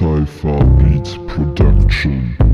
Cypha Beatz production.